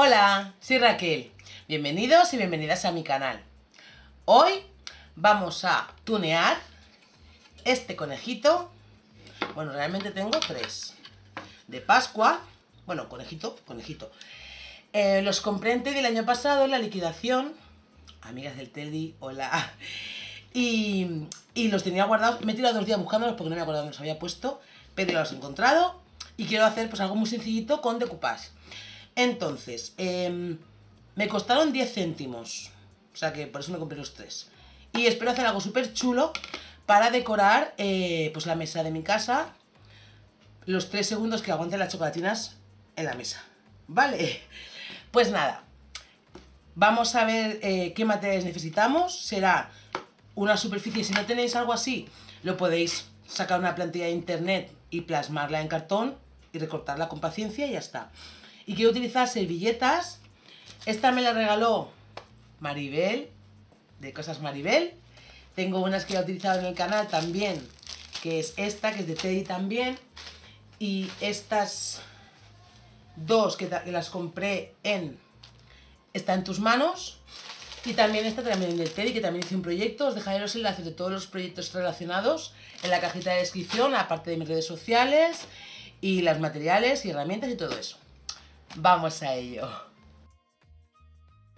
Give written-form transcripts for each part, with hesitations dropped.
Hola, soy Raquel. Bienvenidos y bienvenidas a mi canal. Hoy vamos a tunear este conejito. Bueno, realmente tengo tres. De Pascua. Bueno, conejito. Los compré en Tedi el año pasado en la liquidación. Amigas del Tedi, hola. Y los tenía guardados. Me he tirado 2 días buscándolos porque no me acuerdo dónde los había puesto. Pero ya los he encontrado. Y quiero hacer pues algo muy sencillito con decoupage. Entonces, me costaron 10 céntimos, o sea que por eso me compré los 3. Y espero hacer algo súper chulo para decorar pues la mesa de mi casa, los 3 segundos que aguanten las chocolatinas en la mesa. Vale, pues nada, vamos a ver qué materiales necesitamos. Será una superficie, si no tenéis algo así, lo podéis sacar una plantilla de internet y plasmarla en cartón y recortarla con paciencia y ya está. Y quiero utilizar servilletas. Esta me la regaló Maribel, de Cosas Maribel. Tengo unas que ya he utilizado en el canal también, que es esta, que es de Tedi también. Y estas dos que las compré en Está en tus manos. Y también esta también de Tedi, que también hice un proyecto. Os dejaré los enlaces de todos los proyectos relacionados en la cajita de descripción, aparte de mis redes sociales y los materiales y herramientas y todo eso. Vamos a ello.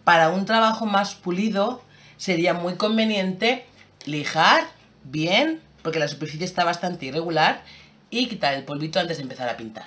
Para un trabajo más pulido sería muy conveniente lijar bien, porque la superficie está bastante irregular, y quitar el polvito antes de empezar a pintar.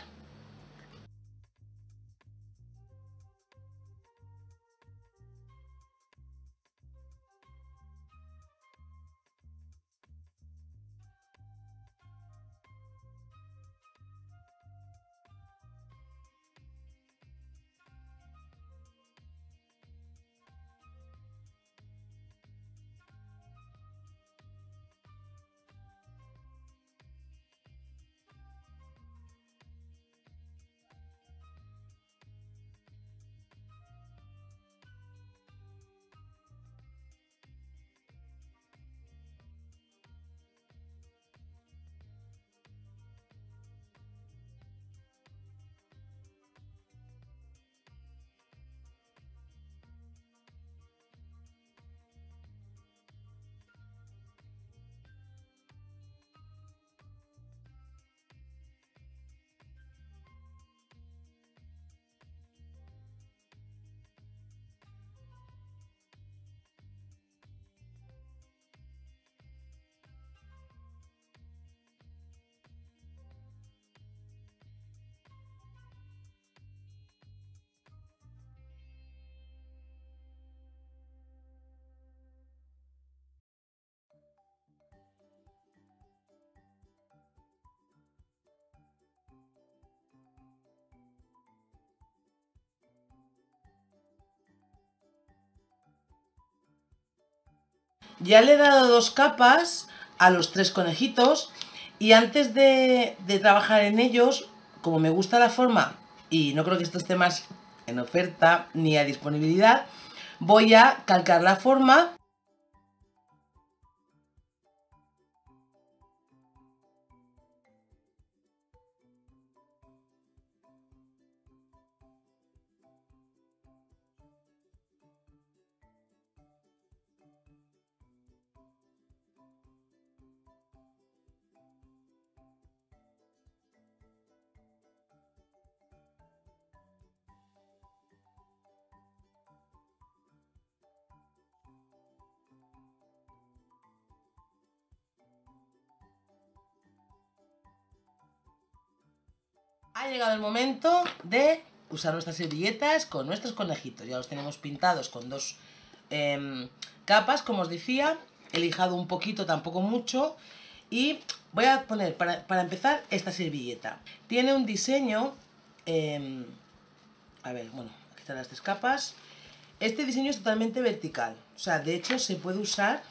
Ya le he dado 2 capas a los 3 conejitos y antes de trabajar en ellos, como me gusta la forma y no creo que estos temas en oferta ni a disponibilidad, voy a calcar la forma. Ha llegado el momento de usar nuestras servilletas con nuestros conejitos. Ya los tenemos pintados con 2 capas, como os decía. He lijado un poquito, tampoco mucho. Y voy a poner, para empezar, esta servilleta. Tiene un diseño... a ver, bueno, aquí están las 3 capas. Este diseño es totalmente vertical. O sea, de hecho, se puede usar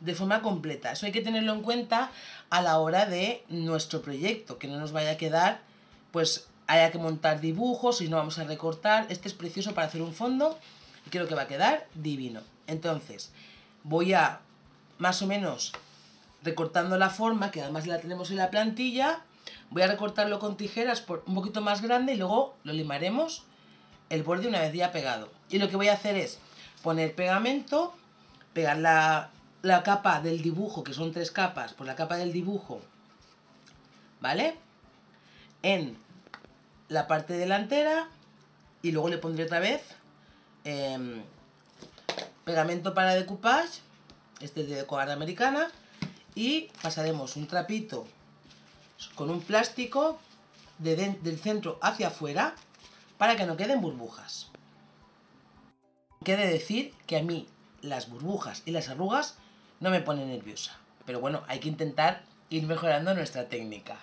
de forma completa. Eso hay que tenerlo en cuenta a la hora de nuestro proyecto, que no nos vaya a quedar, pues haya que montar dibujos y no vamos a recortar. Este es precioso para hacer un fondo y creo que va a quedar divino. Entonces voy a, más o menos recortando la forma, que además la tenemos en la plantilla, voy a recortarlo con tijeras por un poquito más grande y luego lo limaremos el borde una vez ya pegado. Y lo que voy a hacer es poner pegamento, pegar la capa del dibujo, que son 3 capas, pues la capa del dibujo, ¿vale? En la parte delantera, y luego le pondré otra vez pegamento para decoupage, este es de decoupage americana, y pasaremos un trapito con un plástico del centro hacia afuera para que no queden burbujas. Quede decir que a mí las burbujas y las arrugas no me ponen nerviosa, pero bueno, hay que intentar ir mejorando nuestra técnica.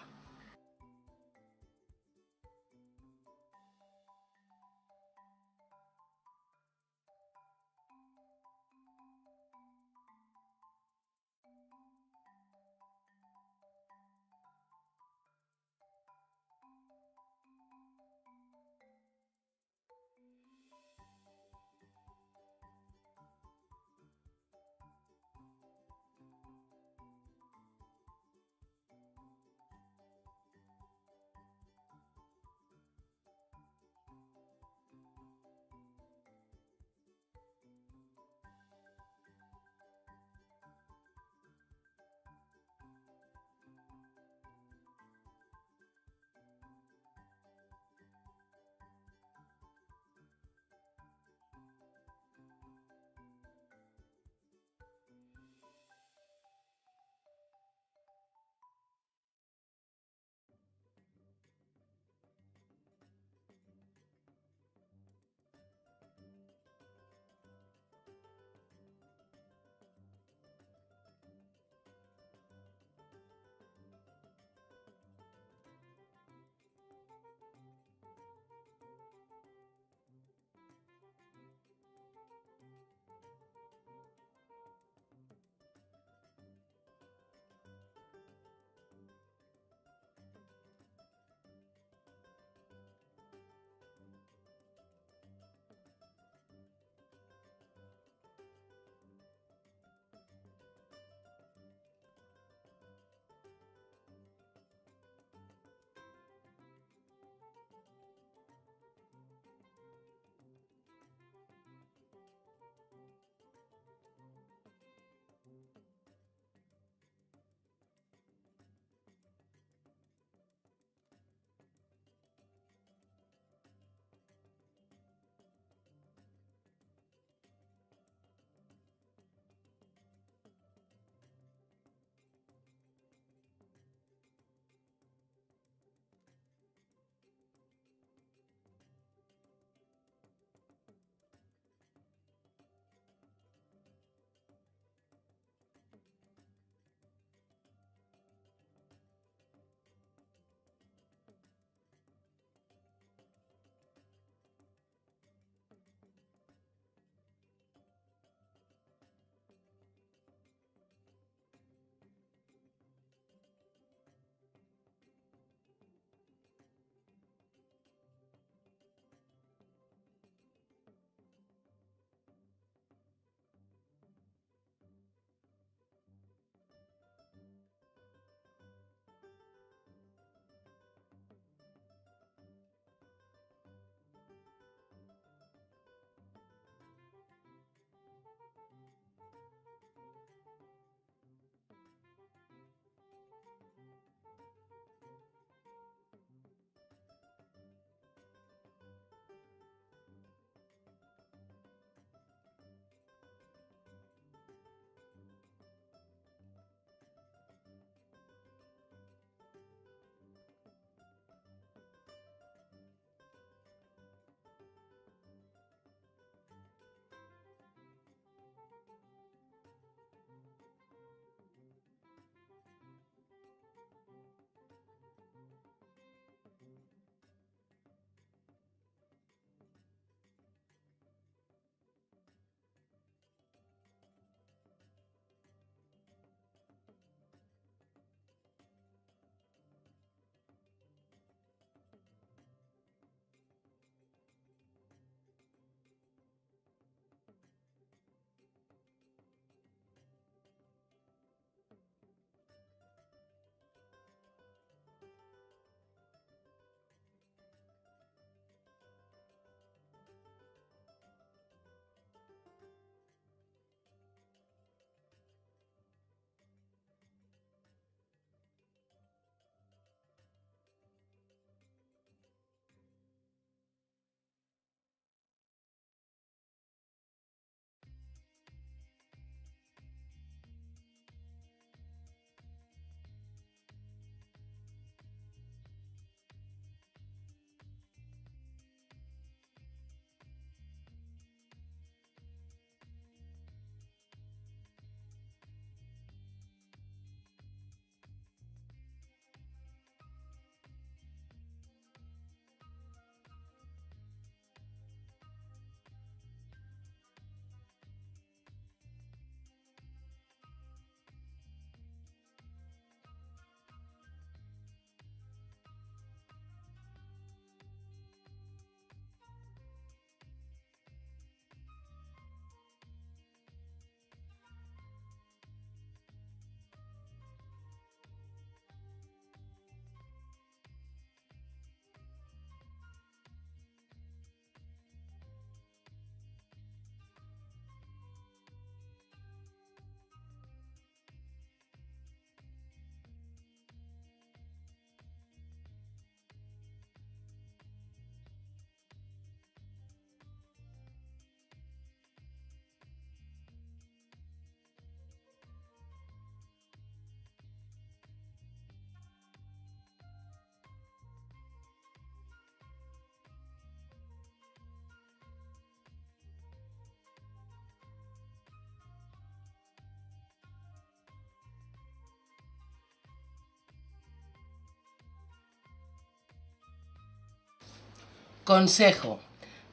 Consejo,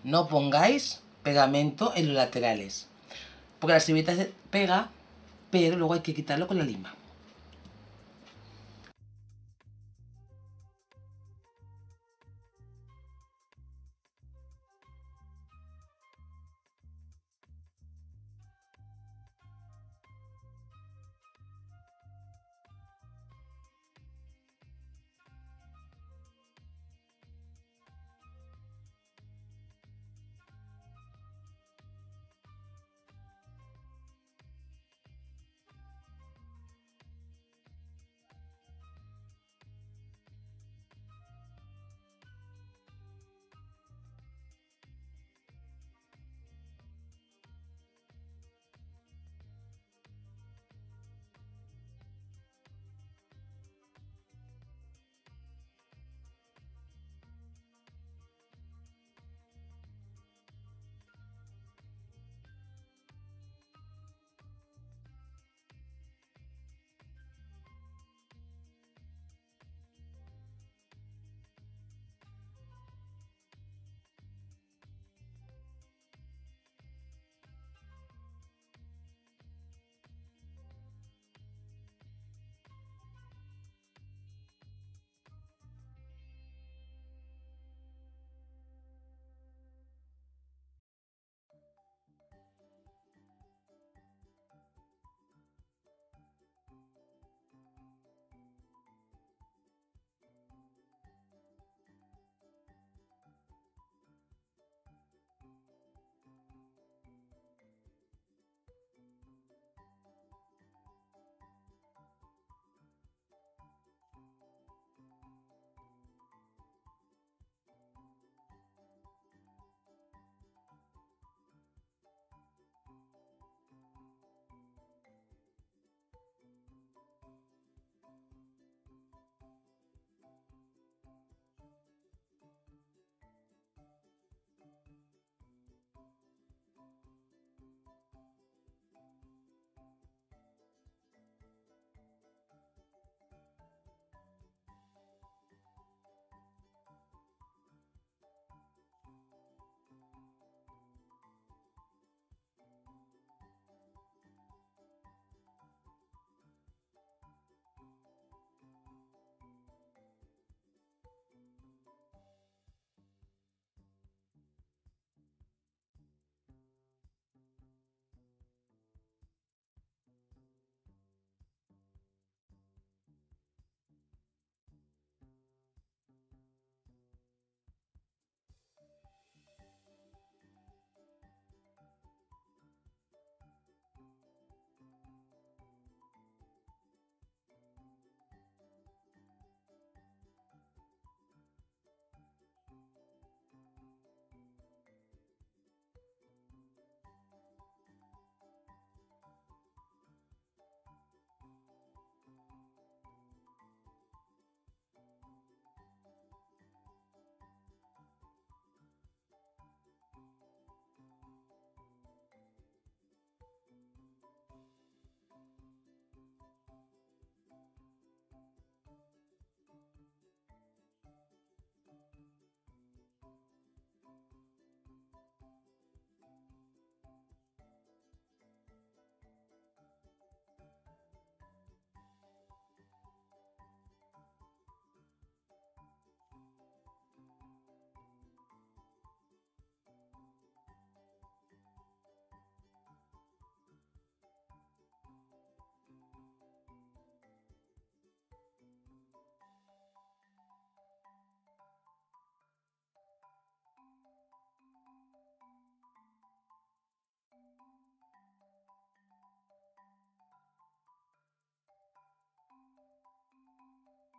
no pongáis pegamento en los laterales, porque la servilleta se pega, pero luego hay que quitarlo con la lima.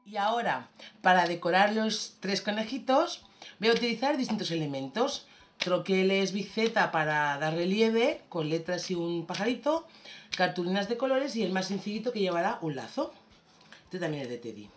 Y ahora, para decorar los tres conejitos, voy a utilizar distintos elementos. Troqueles biseta para dar relieve, con letras y un pajarito, cartulinas de colores y el más sencillito que llevará un lazo. Este también es de Tedi.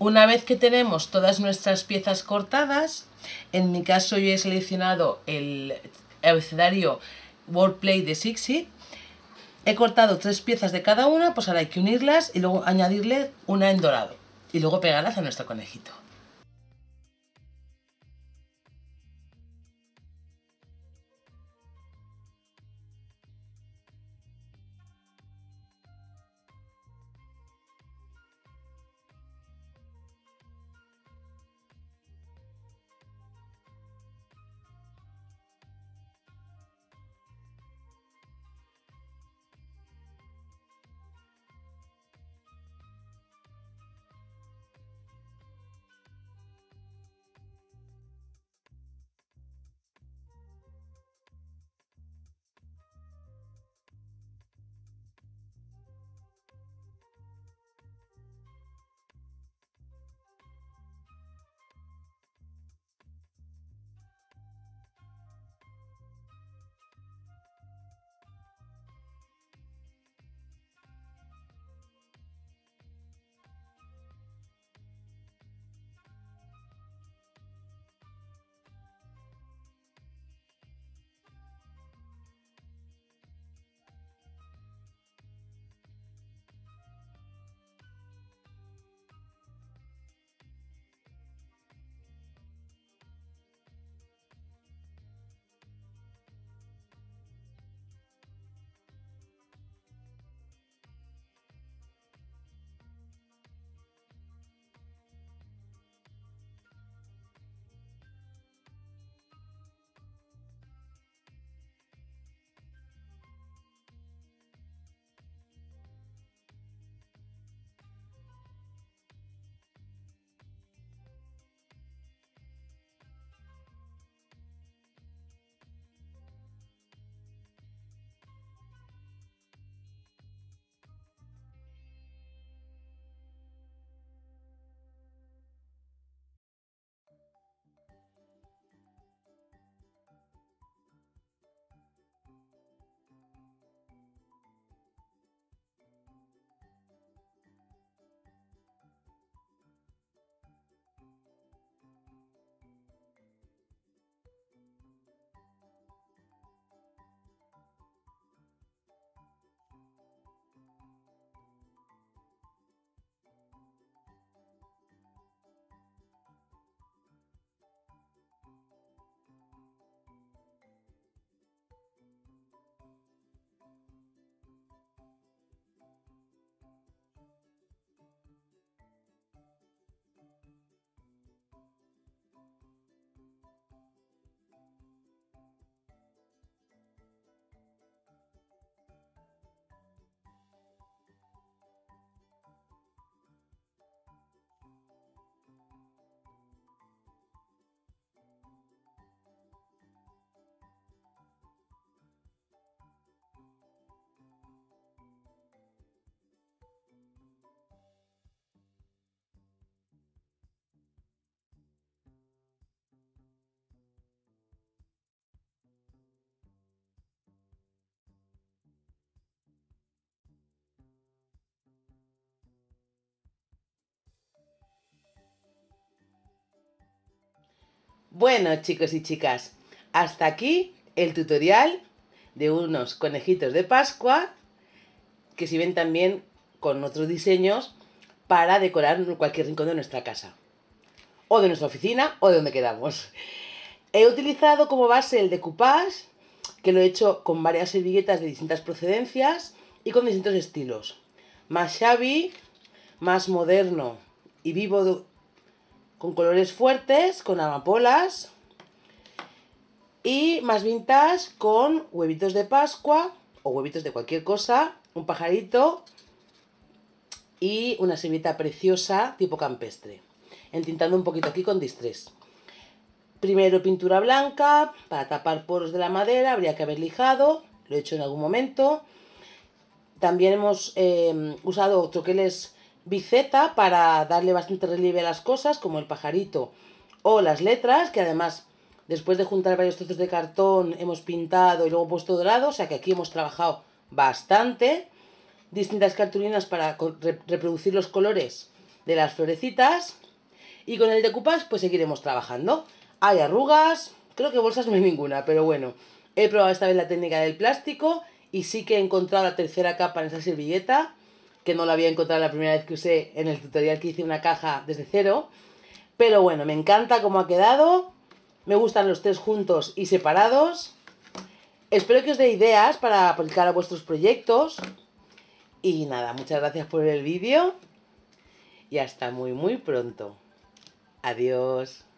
Una vez que tenemos todas nuestras piezas cortadas, en mi caso yo he seleccionado el abecedario Word Play de Sixy, he cortado 3 piezas de cada una, pues ahora hay que unirlas y luego añadirle una en dorado y luego pegarlas a nuestro conejito. Bueno, chicos y chicas, hasta aquí el tutorial de unos conejitos de Pascua que sirven también con otros diseños para decorar cualquier rincón de nuestra casa o de nuestra oficina o de donde queramos. He utilizado como base el decoupage, que lo he hecho con varias servilletas de distintas procedencias y con distintos estilos. Más shabby, más moderno y vivo con colores fuertes, con amapolas, y más vintage con huevitos de Pascua o huevitos de cualquier cosa, un pajarito y una servilleta preciosa tipo campestre, entintando un poquito aquí con distress. Primero pintura blanca para tapar poros de la madera, habría que haber lijado, lo he hecho en algún momento. También hemos usado troqueles biceta para darle bastante relieve a las cosas, como el pajarito o las letras, que además después de juntar varios trozos de cartón hemos pintado y luego puesto dorado, o sea que aquí hemos trabajado bastante. Distintas cartulinas para reproducir los colores de las florecitas. Y con el decoupage pues seguiremos trabajando. Hay arrugas, creo que bolsas no hay ninguna, pero bueno. He probado esta vez la técnica del plástico y sí que he encontrado la tercera capa en esta servilleta, que no la había encontrado la primera vez que usé en el tutorial que hice una caja desde cero. Pero bueno, me encanta cómo ha quedado. Me gustan los tres juntos y separados. Espero que os dé ideas para aplicar a vuestros proyectos. Y nada, muchas gracias por ver el vídeo. Y hasta muy pronto. Adiós.